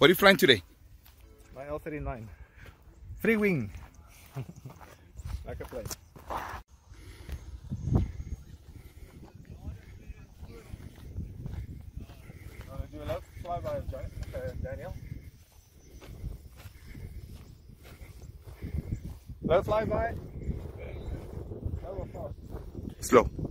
What are you flying today? My L-39. Free wing. Like a plane. Do you love flyby, Daniel? Low flyby. Slow.